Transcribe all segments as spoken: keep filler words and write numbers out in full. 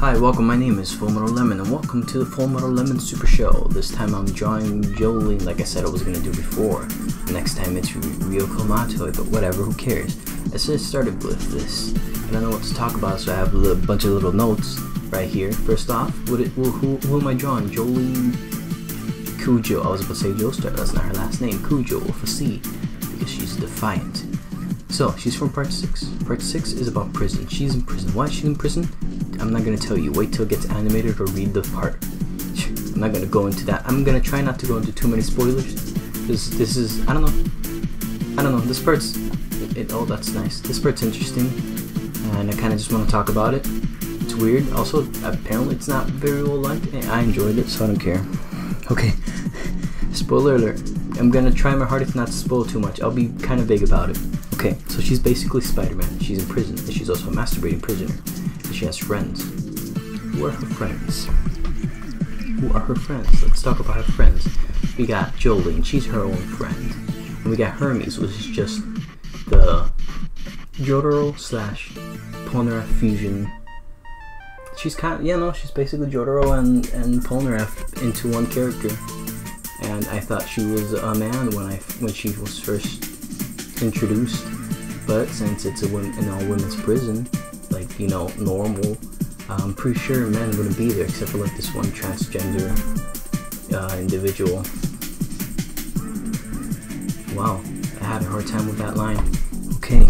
Hi, welcome, my name is Full Metal Lemon, and welcome to the Full Metal Lemon Super Show. This time I'm drawing Jolyne like I said I was going to do before. Next time it's Ryuko Matoi, but whatever, who cares. I just started with this, and I don't know what to talk about, so I have a bunch of little notes right here. First off, what it, who, who, who am I drawing? Jolyne Cujoh. I was about to say Joestar, that's not her last name. Cujoh, with a C, because she's defiant. So, she's from part six. Part six is about prison. She's in prison. Why is she in prison? I'm not going to tell you. Wait till it gets animated or read the part. I'm not going to go into that. I'm going to try not to go into too many spoilers. This, this is... I don't know. I don't know. This part's... It, it, oh, that's nice. This part's interesting. And I kind of just want to talk about it. It's weird. Also, apparently it's not very well liked. I enjoyed it, so I don't care. Okay. Spoiler alert. I'm going to try my hardest not to spoil too much. I'll be kind of vague about it. Okay, so she's basically Spider-Man. She's in prison, and she's also a masturbating prisoner. And she has friends. Who are her friends? Who are her friends? Let's talk about her friends. We got Jolyne, she's her own friend. And we got Hermes, which is just the Jotaro slash Polnareff fusion. She's kind of, yeah, no, she's basically Jotaro and, and Polnareff into one character. And I thought she was a man when I when she was first introduced, but since it's a women, an all-women's prison, like, you know, normal, I'm pretty sure men wouldn't be there except for like this one transgender uh, individual. Wow, I had a hard time with that line. Okay.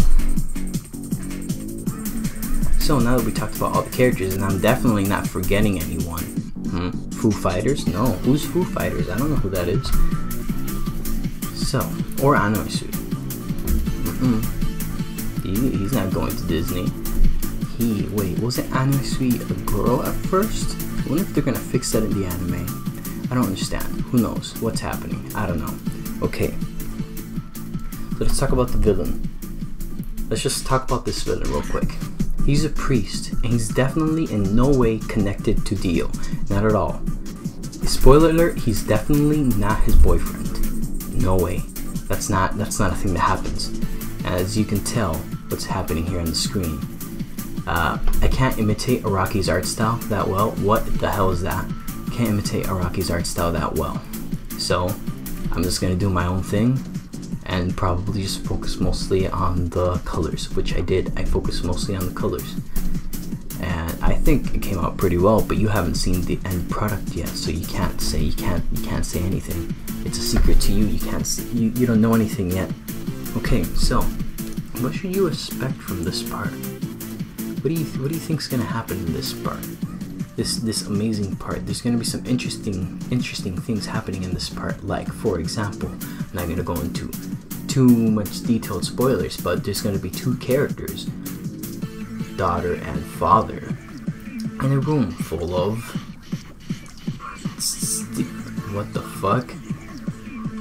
So now that we talked about all the characters, and I'm definitely not forgetting anyone. Hmm? Foo Fighters? No, who's Foo Fighters? I don't know who that is. So, or Anasui. Mm. He, he's not going to Disney. He wait, wasn't Anasui a girl at first? I wonder if they're gonna fix that in the anime. I don't understand. Who knows what's happening? I don't know. Okay, so let's talk about the villain. Let's just talk about this villain real quick. He's a priest, and he's definitely in no way connected to Dio. Not at all. Spoiler alert: he's definitely not his boyfriend. No way. That's not. That's not a thing that happens. As you can tell, what's happening here on the screen. Uh, I can't imitate Araki's art style that well. What the hell is that? Can't imitate Araki's art style that well. So, I'm just gonna do my own thing, and probably just focus mostly on the colors, which I did. I focused mostly on the colors. And I think it came out pretty well, but you haven't seen the end product yet, so you can't say, you can't, you can't say anything. It's a secret to you, you can't, see, you, you don't know anything yet. Okay, so what should you expect from this part? What do you what do you think's gonna happen in this part? This this amazing part. There's gonna be some interesting interesting things happening in this part. Like, for example, I'm not gonna go into too much detailed spoilers, but there's gonna be two characters, daughter and father, in a room full of what the fuck?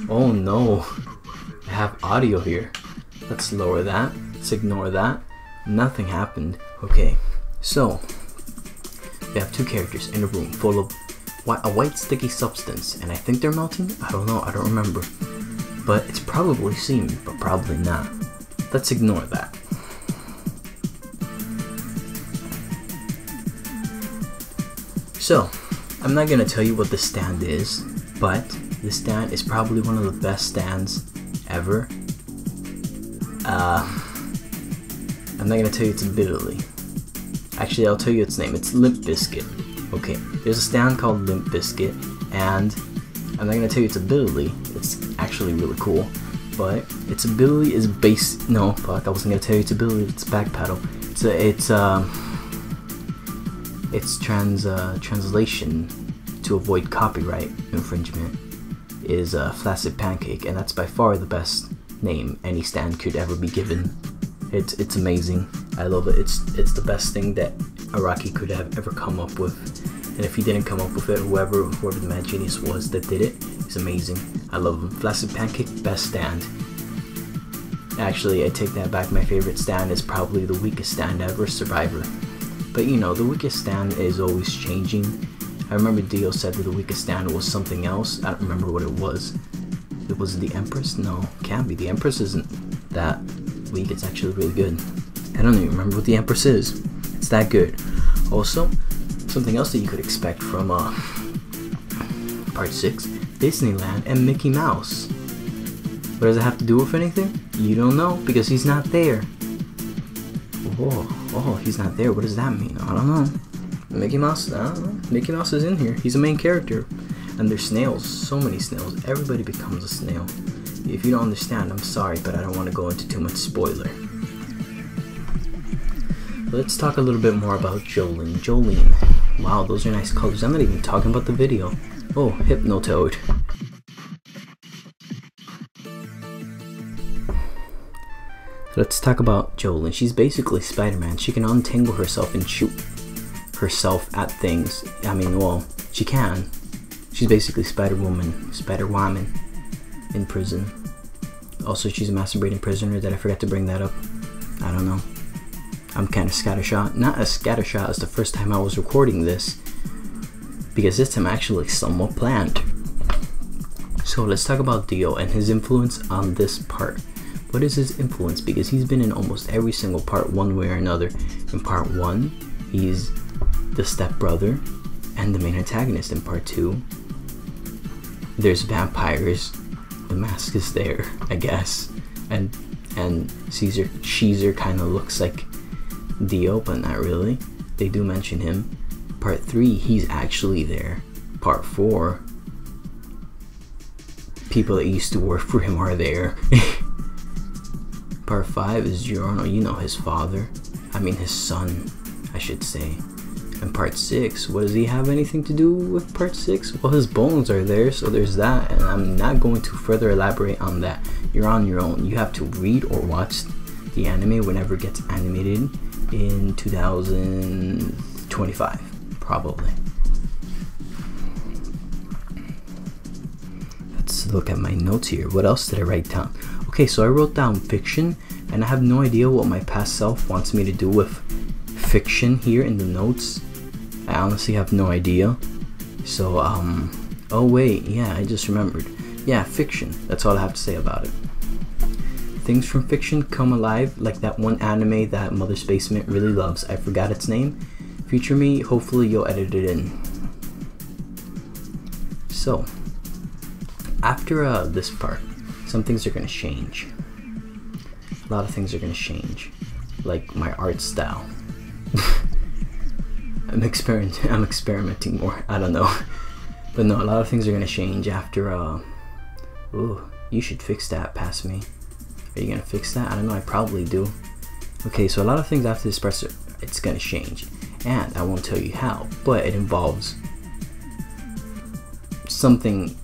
Oh no. I have audio here. Let's lower that. Let's ignore that. Nothing happened. Okay, so we have two characters in a room full of wh a white sticky substance, and I think they're melting. I don't know. I don't remember, but it's probably semen, but probably not. Let's ignore that. So I'm not gonna tell you what the stand is, but the stand is probably one of the best stands ever. Uh, I'm not gonna tell you it's in Italy. Actually, I'll tell you its name. It's Limp Bizkit. Okay, there's a stand called Limp Bizkit, and I'm not gonna tell you it's in Italy. It's actually really cool, but its ability is base. No, fuck. I wasn't gonna tell you its ability. It's backpedal. It's a, it's um, its trans uh, translation to avoid copyright infringement is uh, Flaccid Pancake, and that's by far the best name any stand could ever be given. It's it's amazing. I love it. It's it's the best thing that Araki could have ever come up with. And if he didn't come up with it, whoever whoever the mad genius was that did it, it's amazing. I love him. Flaccid Pancake, best stand. Actually, I take that back. My favorite stand is probably the weakest stand ever, Survivor. But you know, the weakest stand is always changing. I remember Dio said that the weakest stand was something else. I don't remember what it was. It was the Empress? No, can't be. The Empress isn't that weak. It's actually really good. I don't even remember what the Empress is. It's that good. Also, Something else that you could expect from uh, part six, Disneyland and Mickey Mouse. What does it have to do with anything? You don't know, because he's not there. Oh, oh, he's not there. What does that mean? I don't know. Mickey Mouse, I don't know. Mickey Mouse is in here. He's a main character. And there's snails. So many snails. Everybody becomes a snail. If you don't understand, I'm sorry, but I don't want to go into too much spoiler. Let's talk a little bit more about Jolyne. Jolyne. Wow, those are nice colors. I'm not even talking about the video. Oh, Hypnotoad. Let's talk about Jolyne. She's basically Spider-Man. She can untangle herself and shoot herself at things. I mean, well, she can. She's basically Spider-Woman. Spider-Woman in prison. Also, she's a masturbating prisoner. Did I forget to bring that up? I don't know. I'm kind of scattershot. Not as scattershot as the first time I was recording this, because this time I actually somewhat planned. So let's talk about Dio and his influence on this part. What is his influence? Because he's been in almost every single part one way or another. In part one, he's the stepbrother and the main antagonist. In part two, there's vampires. The mask is there, I guess. And and Caesar, Caesar kind of looks like Dio, but not really. They do mention him. Part three, he's actually there. Part four, people that used to work for him are there. Part five is Giorno, you know, his father. I mean his son, I should say. And part six, what does he have anything to do with part six? Well, his bones are there, so there's that. And I'm not going to further elaborate on that. You're on your own. You have to read or watch the anime whenever it gets animated in two thousand twenty-five, probably. Let's look at my notes here. What else did I write down? Okay, so I wrote down fiction, and I have no idea what my past self wants me to do with fiction here in the notes. I honestly have no idea. So, um, oh wait, yeah, I just remembered. Yeah, fiction. That's all I have to say about it. Things from fiction come alive, like that one anime that Mother's Basement really loves. I forgot its name. Feature me, hopefully you'll edit it in. So, after uh, this part, some things are going to change. A lot of things are going to change, like my art style. I'm, experiment I'm experimenting more, I don't know. But no, a lot of things are going to change after... Uh... Ooh, you should fix that, pass me. Are you gonna fix that? I don't know, I probably do. Okay, so a lot of things after this press, it's gonna change. And I won't tell you how, but it involves something,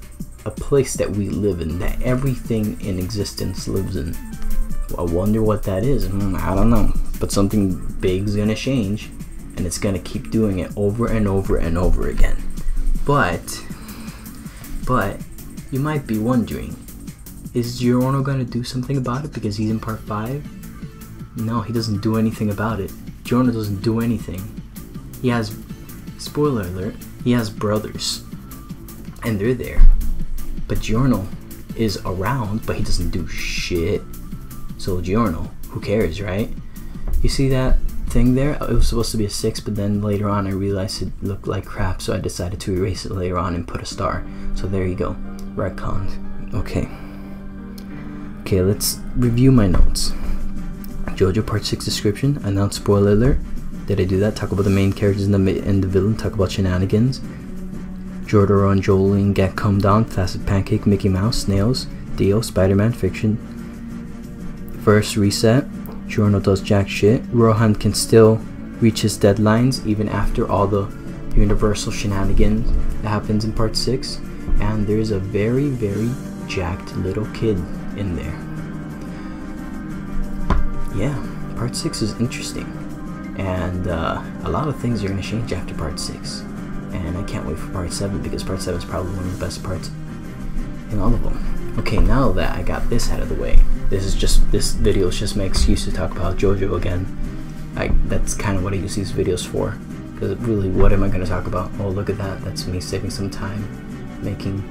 a place that we live in, that everything in existence lives in. Well, I wonder what that is. Mm, I don't know. But something big's gonna change, and it's gonna keep doing it over and over and over again. But, but, you might be wondering, is Giorno gonna do something about it because he's in part five? No, he doesn't do anything about it. Giorno doesn't do anything. He has, spoiler alert, he has brothers. And they're there. But Giorno is around, but he doesn't do shit. So Giorno, who cares, right? You see that thing there? It was supposed to be a six, but then later on I realized it looked like crap, so I decided to erase it later on and put a star. So there you go, retconned. Okay. Okay, let's review my notes. JoJo Part six description, announce spoiler alert. Did I do that? Talk about the main characters and the, and the villain, talk about shenanigans. Jotaro and Jolyne get calmed down, Flaccid Pancake, Mickey Mouse, Snails, Dio, Spider-Man, Fiction. First reset, Giorno does jack shit. Rohan can still reach his deadlines even after all the universal shenanigans that happens in Part six. And there's a very, very jacked little kid in there. Yeah, part six is interesting, and uh, a lot of things are going to change after part six, and I can't wait for part seven, because part seven is probably one of the best parts in all of them. Okay, now that I got this out of the way, this is just, this video is just my excuse to talk about JoJo again. I, that's kind of what I use these videos for, because really, what am I going to talk about? Oh, look at that, that's me saving some time making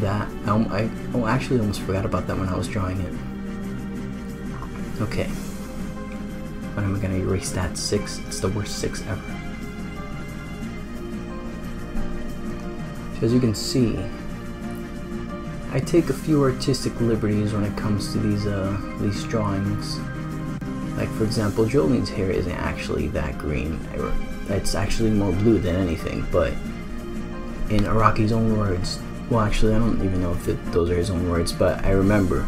that. Um, I oh, actually almost forgot about that when I was drawing it. Okay. When am I gonna erase that six? It's the worst six ever. So as you can see, I take a few artistic liberties when it comes to these uh, these drawings. Like, for example, Jolyne's hair isn't actually that green. It's actually more blue than anything, but in Araki's own words, well, actually, I don't even know if it, those are his own words, but I remember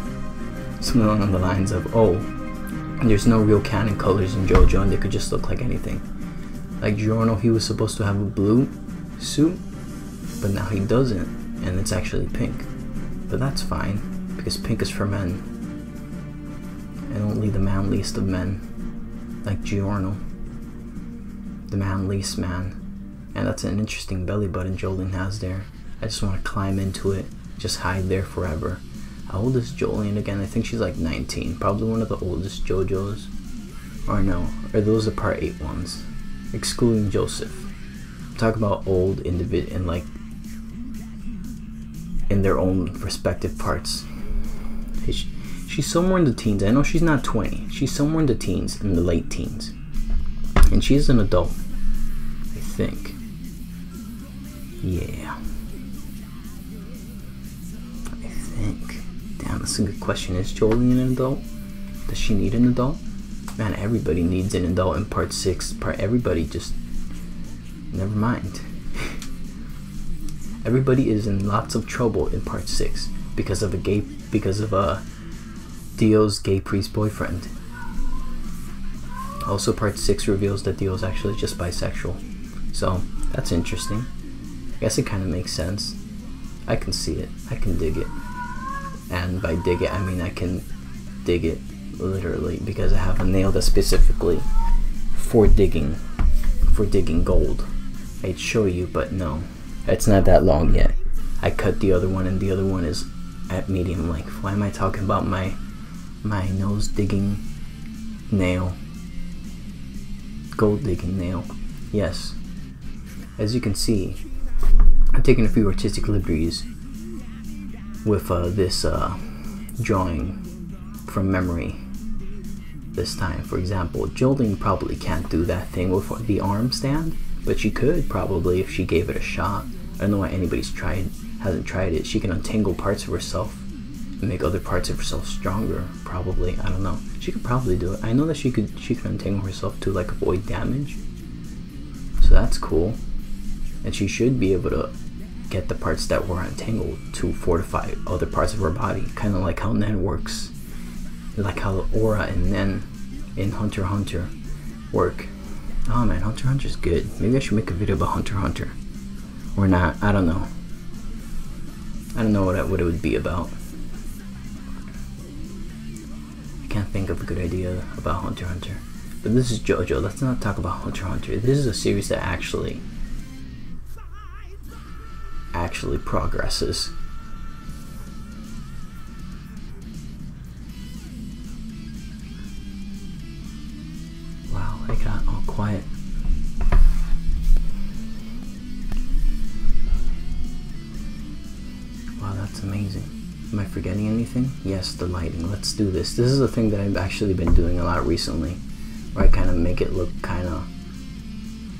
something along the lines of, oh, there's no real canon colors in JoJo, and they could just look like anything. Like Giorno, he was supposed to have a blue suit, but now he doesn't, and it's actually pink. But that's fine, because pink is for men, and only the man least of men, like Giorno, the man least man. And that's an interesting belly button Jolyne has there. I just want to climb into it, just hide there forever. How old is Jolyne again? I think she's like nineteen, probably one of the oldest JoJo's. Or no, are those the part eight ones? Excluding Joseph. Talk about old individual and like in their own respective parts. She's somewhere in the teens. I know she's not twenty. She's somewhere in the teens, in the late teens, and she's an adult, I think. Yeah. I think. Damn, that's a good question. Is Jolyne an adult? Does she need an adult? Man, everybody needs an adult in part six. Part everybody just never mind. Everybody is in lots of trouble in part six because of a gay because of uh Dio's gay priest boyfriend. Also, part six reveals that Dio's actually just bisexual. So that's interesting. I guess it kind of makes sense. I can see it. I can dig it. And by dig it, I mean I can dig it. Literally, because I have a nail that's specifically for digging, for digging gold. I'd show you, but no, it's not that long yet. I cut the other one, and the other one is at medium length. Why am I talking about my my nose digging nail, gold digging nail? Yes, as you can see, I'm taking a few artistic liberties with uh, this uh, drawing from memory this time. For example, Jolyne probably can't do that thing with the arm stand, but she could probably if she gave it a shot. I don't know why anybody's tried hasn't tried it. She can untangle parts of herself and make other parts of herself stronger, probably. I don't know. She could probably do it. I know that she could she can untangle herself to like avoid damage, so that's cool. And she should be able to get the parts that were untangled to fortify other parts of her body, kind of like how Nen works. Like how the aura and Nen in Hunter x Hunter work. Oh man, Hunter x Hunter's good. Maybe I should make a video about Hunter x Hunter. Or not, I don't know. I don't know what, I, what it would be about. I can't think of a good idea about Hunter x Hunter. But this is JoJo, let's not talk about Hunter x Hunter. This is a series that actually... actually progresses. Quiet. Wow, that's amazing. Am I forgetting anything? Yes, the lighting. Let's do this. This is a thing that I've actually been doing a lot recently, where I kind of make it look kind of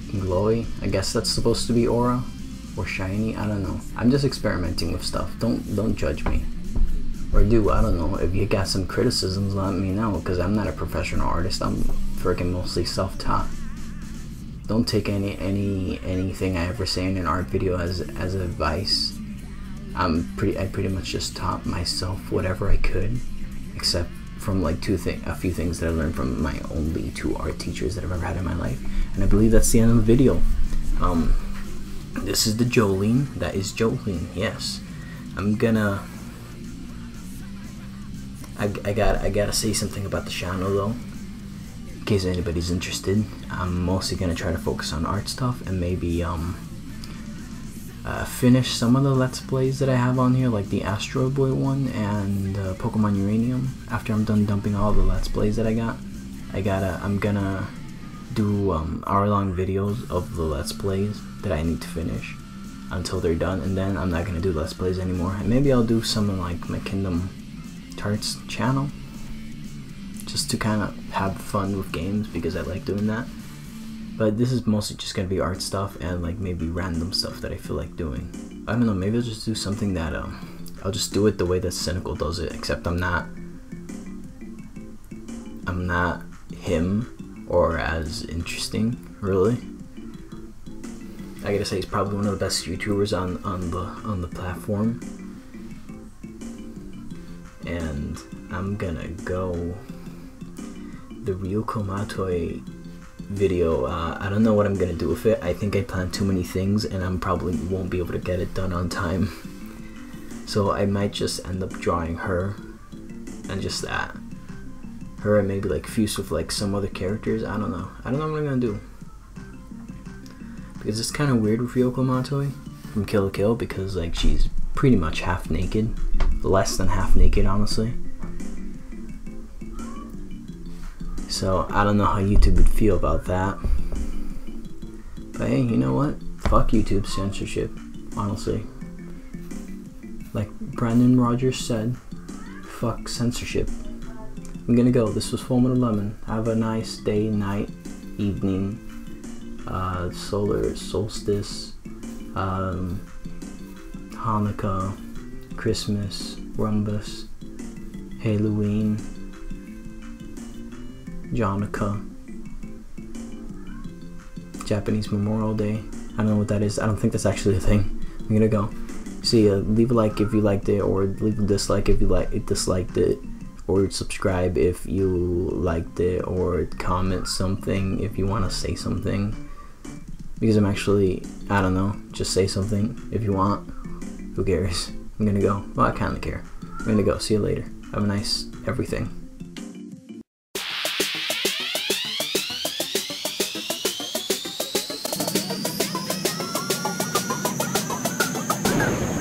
glowy. I guess that's supposed to be aura or shiny. I don't know. I'm just experimenting with stuff. Don't don't judge me. Or do, I don't know. If you got some criticisms, let me know, because I'm not a professional artist. I'm freaking mostly self-taught. Don't take any any anything I ever say in an art video as as advice. I'm pretty I pretty much just taught myself whatever I could, except from like two thing a few things that I learned from my only two art teachers that I've ever had in my life. And I believe that's the end of the video. Um, this is the Jolyne. That is Jolyne. Yes, I'm gonna. I I got I gotta say something about the channel though. In case anybody's interested, I'm mostly going to try to focus on art stuff and maybe um, uh, finish some of the Let's Plays that I have on here, like the Astro Boy one and uh, Pokemon Uranium. After I'm done dumping all the Let's Plays that I got, I gotta, I'm gonna do um, hour-long videos of the Let's Plays that I need to finish until they're done, and then I'm not going to do Let's Plays anymore. And maybe I'll do something like my Kingdom Tarts channel, just to kind of have fun with games because I like doing that. But this is mostly just going to be art stuff and like maybe random stuff that I feel like doing. I don't know, maybe I'll just do something that, um, I'll just do it the way that Cynical does it, except I'm not, I'm not him, or as interesting, really. I gotta say, he's probably one of the best YouTubers on, on the, on the platform. And I'm gonna go the Ryuko Matoi video. uh, I don't know what I'm gonna do with it. I think I planned too many things and I'm probably won't be able to get it done on time, so I might just end up drawing her and just that, her, and maybe like fuse with like some other characters. I don't know I don't know what I'm gonna do, because it's kind of weird with Ryuko Matoi from Kill la Kill, because like she's pretty much half naked, less than half naked honestly. So I don't know how YouTube would feel about that, but hey, you know what, fuck YouTube censorship, honestly. Like Brandon Rogers said, fuck censorship. I'm gonna go, this was Full Metal Lemon, have a nice day, night, evening, uh, solar solstice, um, Hanukkah, Christmas, Rumbus, Halloween, Jonica, Japanese Memorial Day. I don't know what that is. I don't think that's actually a thing. I'm gonna go. See ya. Leave a like if you liked it, or leave a dislike if you like it, disliked it, or subscribe if you liked it, or comment something if you want to say something. Because I'm actually, I don't know, just say something if you want. Who cares? I'm gonna go. Well, I kinda care. I'm gonna go. See you later. Have a nice everything. Thank you.